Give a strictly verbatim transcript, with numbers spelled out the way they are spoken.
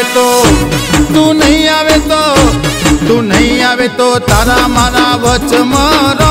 आवे तो तू नहीं आवे तो तू नहीं आवे तो तारा मारा वच मारा।